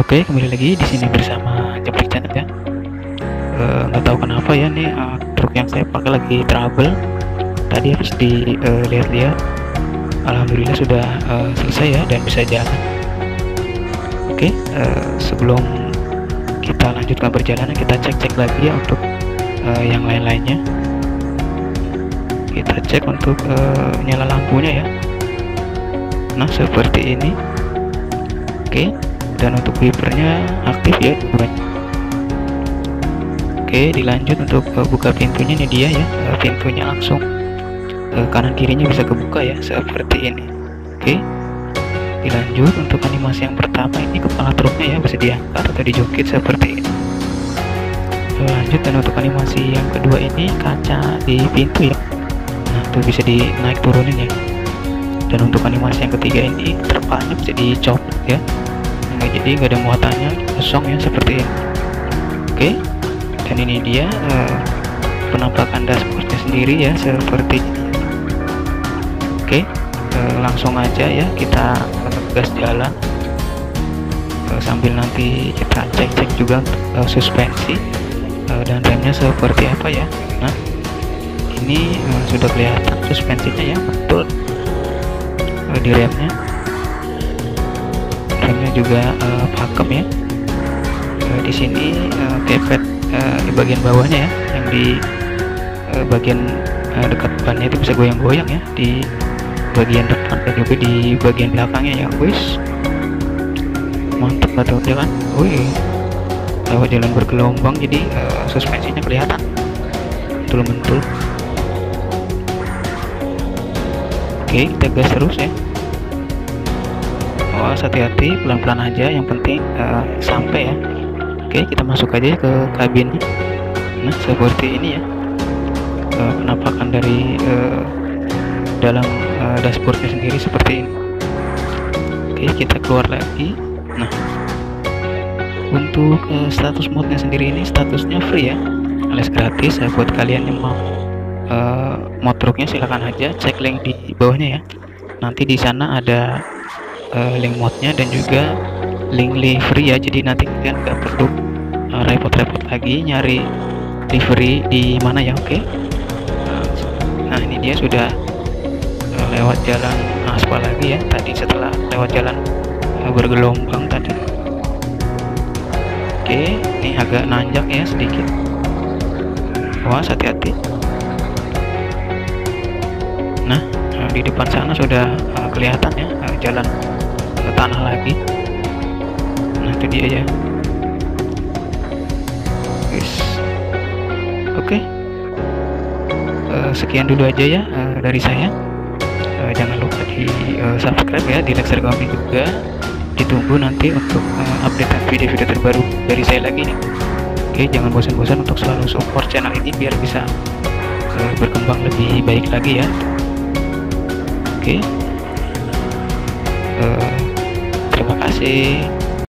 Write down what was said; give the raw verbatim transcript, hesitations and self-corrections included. Oke, kembali lagi di sini bersama Jabrik Channel ya. Nggak e, tahu kenapa ya, nih uh, truk yang saya pakai lagi trouble. Tadi harus dilihat-lihat. Uh, Alhamdulillah sudah uh, selesai ya dan bisa jalan. Oke, uh, sebelum kita lanjutkan perjalanan, kita cek-cek lagi ya untuk uh, yang lain-lainnya. Kita cek untuk uh, nyala lampunya ya. Nah, seperti ini. Oke, dan untuk wipernya aktif ya. Oke, dilanjut untuk uh, buka pintunya nih dia ya. Uh, pintunya langsung uh, kanan kirinya bisa kebuka ya, seperti ini. Oke, dilanjut untuk animasi yang pertama ini kepala truknya ya bisa diangkat atau dijungkit seperti ini. Lanjut dan untuk animasi yang kedua ini kaca di pintu ya. Nah, itu bisa dinaik turunin ya. Dan untuk animasi yang ketiga ini terpaksa bisa dicopot ya. Nah, jadi nggak ada muatannya, kosong ya seperti ini. Oke, dan ini dia eh, penampakan dashboardnya sendiri ya seperti ini. Oke, eh, langsung aja ya kita gas jalan eh, sambil nanti kita cek-cek juga eh, suspensi eh, dan remnya seperti apa ya. Nah, ini eh, sudah kelihatan suspensinya ya, betul. Di remnya remnya juga uh, pakem ya. Uh, di sini uh, kepet uh, di bagian bawahnya ya, yang di uh, bagian uh, dekat depannya itu bisa goyang-goyang ya, di bagian depan dan juga di bagian belakangnya ya. Wis mantap atau jalan, wih kalau jalan bergelombang jadi uh, suspensinya kelihatan mentul-mentul. Oke, kita gas terus ya. Awas, hati-hati, pelan-pelan aja, yang penting uh, sampai ya. Oke, kita masuk aja ke kabin. Nah, seperti ini ya uh, penampakan dari uh, dalam uh, dashboardnya sendiri seperti ini. Oke, kita keluar lagi. Nah, untuk uh, status mode-nya sendiri ini statusnya free ya, alias gratis ya, buat kalian yang mau Uh, mod truknya silahkan aja cek link di bawahnya ya. Nanti di sana ada uh, link modnya dan juga link livery ya. Jadi nanti kalian nggak perlu repot-repot uh, lagi nyari livery di mana ya. Oke. Okay. Nah, ini dia sudah uh, lewat jalan aspal lagi ya. Tadi setelah lewat jalan uh, bergelombang tadi. Oke, okay. Ini agak nanjak ya sedikit. Awas, hati-hati. Nah, di depan sana sudah uh, kelihatan ya uh, jalan ke tanah lagi. Nah, itu dia ya. Yes. Oke, okay. uh, sekian dulu aja ya uh, dari saya. Uh, jangan lupa di uh, subscribe ya, di like serta komen juga. Ditunggu nanti untuk uh, update video-video terbaru dari saya lagi nih. Oke, okay, jangan bosan-bosan untuk selalu support channel ini biar bisa uh, berkembang lebih baik lagi ya. Oke, okay. uh, terima kasih.